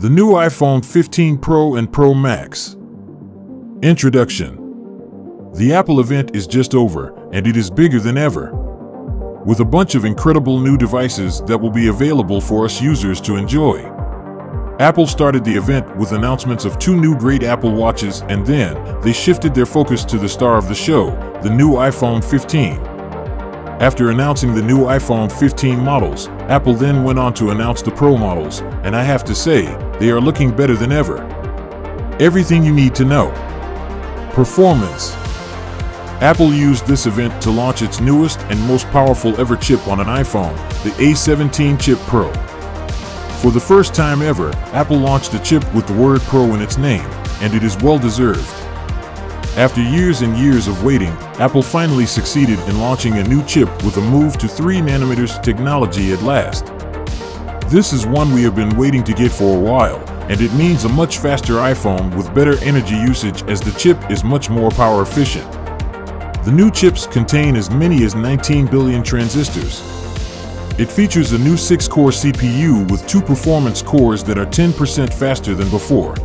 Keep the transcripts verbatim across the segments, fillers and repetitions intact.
The new iPhone fifteen Pro and Pro Max. Introduction. The Apple event is just over, and it is bigger than ever, with a bunch of incredible new devices that will be available for us users to enjoy. Apple started the event with announcements of two new great Apple Watches, and then they shifted their focus to the star of the show, the new iPhone fifteen. After announcing the new iPhone fifteen models, Apple then went on to announce the Pro models, and I have to say, they are looking better than ever. Everything you need to know. Performance. Apple used this event to launch its newest and most powerful ever chip on an iPhone, the A seventeen chip Pro. For the first time ever, Apple launched a chip with the word Pro in its name, and it is well-deserved. After years and years of waiting, Apple finally succeeded in launching a new chip with a move to three nanometer technology at last. This is one we have been waiting to get for a while, and it means a much faster iPhone with better energy usage as the chip is much more power efficient. The new chips contain as many as nineteen billion transistors. It features a new six core C P U with two performance cores that are ten percent faster than before.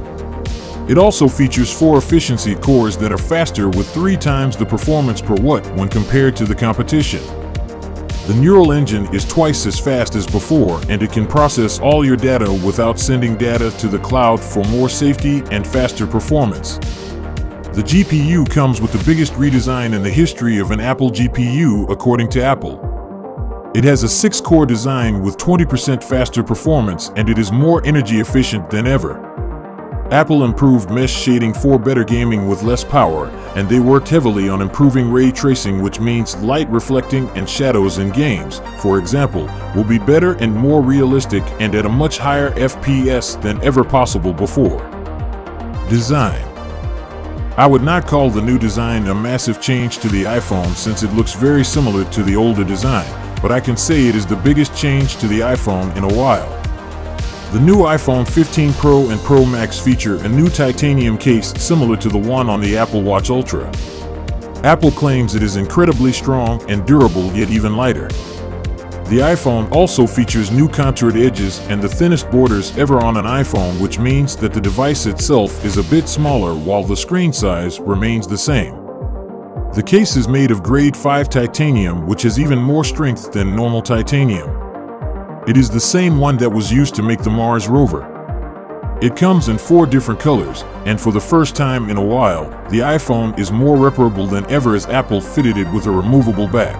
It also features four efficiency cores that are faster with three times the performance per watt when compared to the competition. The neural engine is twice as fast as before, and it can process all your data without sending data to the cloud for more safety and faster performance. The G P U comes with the biggest redesign in the history of an Apple G P U, according to Apple. It has a six core design with twenty percent faster performance, and it is more energy efficient than ever. Apple improved mesh shading for better gaming with less power, and they worked heavily on improving ray tracing, which means light reflecting and shadows in games, for example, will be better and more realistic and at a much higher F P S than ever possible before. Design. I would not call the new design a massive change to the iPhone since it looks very similar to the older design, but I can say it is the biggest change to the iPhone in a while. The new iPhone fifteen Pro and Pro Max feature a new titanium case similar to the one on the Apple Watch Ultra. Apple claims it is incredibly strong and durable, yet even lighter. The iPhone also features new contoured edges and the thinnest borders ever on an iPhone, which means that the device itself is a bit smaller while the screen size remains the same. The case is made of grade five titanium, which has even more strength than normal titanium. It is the same one that was used to make the Mars rover. It comes in four different colors, and for the first time in a while, the iPhone is more reparable than ever as Apple fitted it with a removable back.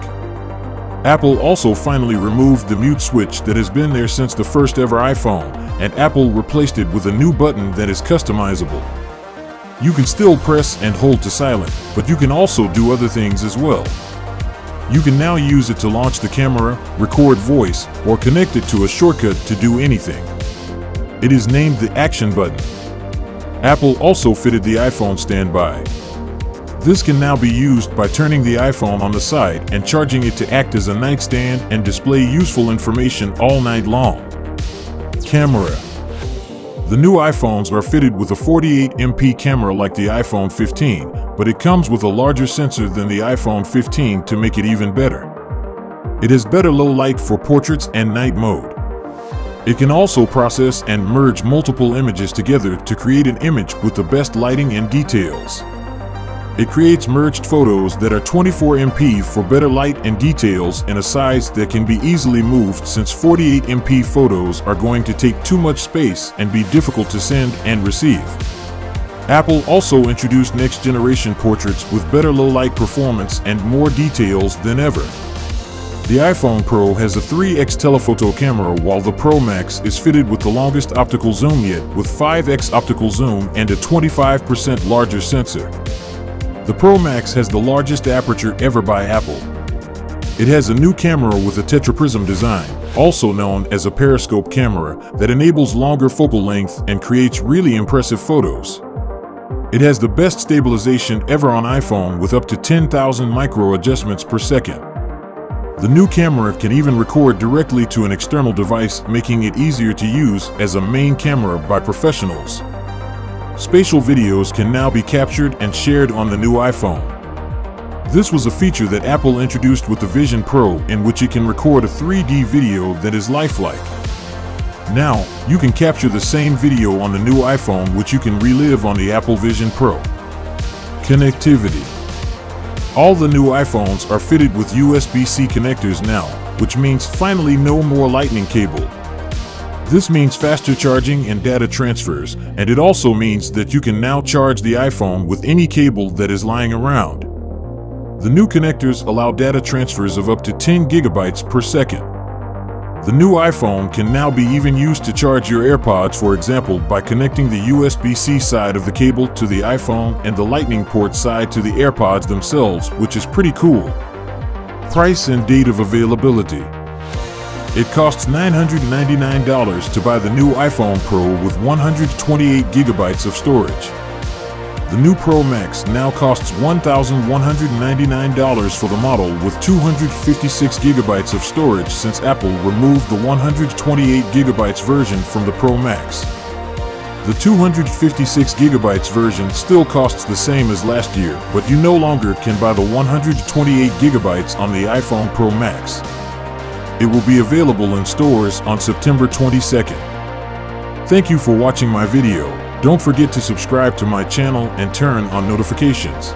Apple also finally removed the mute switch that has been there since the first ever iPhone, and Apple replaced it with a new button that is customizable. You can still press and hold to silent, but you can also do other things as well. You can now use it to launch the camera, record voice, or connect it to a shortcut to do anything. It is named the Action button. Apple also fitted the iPhone standby. This can now be used by turning the iPhone on the side and charging it to act as a nightstand and display useful information all night long. Camera. The new iPhones are fitted with a forty-eight megapixel camera like the iPhone fifteen, but it comes with a larger sensor than the iPhone fifteen to make it even better. It has better low light for portraits and night mode. It can also process and merge multiple images together to create an image with the best lighting and details. It creates merged photos that are twenty-four megapixel for better light and details in a size that can be easily moved, since forty-eight megapixel photos are going to take too much space and be difficult to send and receive. Apple also introduced next-generation portraits with better low-light performance and more details than ever. The iPhone Pro has a three X telephoto camera, while the Pro Max is fitted with the longest optical zoom yet with five X optical zoom and a twenty-five percent larger sensor. The Pro Max has the largest aperture ever by Apple. It has a new camera with a tetraprism design, also known as a periscope camera, that enables longer focal length and creates really impressive photos. It has the best stabilization ever on iPhone with up to ten thousand micro adjustments per second. The new camera can even record directly to an external device, making it easier to use as a main camera by professionals. Spatial videos can now be captured and shared on the new iPhone. This was a feature that Apple introduced with the Vision Pro, in which it can record a three D video that is lifelike. Now, you can capture the same video on the new iPhone, which you can relive on the Apple Vision Pro. Connectivity. All the new iPhones are fitted with U S B C connectors now, which means finally no more Lightning cable. This means faster charging and data transfers, and it also means that you can now charge the iPhone with any cable that is lying around. The new connectors allow data transfers of up to ten gigabytes per second. The new iPhone can now be even used to charge your AirPods, for example, by connecting the U S B C side of the cable to the iPhone and the Lightning port side to the AirPods themselves, which is pretty cool. Price and date of availability. It costs nine hundred ninety-nine dollars to buy the new iPhone Pro with one hundred twenty-eight gigabytes of storage. The new Pro Max now costs one thousand one hundred ninety-nine dollars for the model with two hundred fifty-six gigabytes of storage since Apple removed the one hundred twenty-eight gigabyte version from the Pro Max. The two hundred fifty-six gigabyte version still costs the same as last year, but you no longer can buy the one hundred twenty-eight gigabyte on the iPhone Pro Max. It will be available in stores on September twenty-second. Thank you for watching my video. Don't forget to subscribe to my channel and turn on notifications.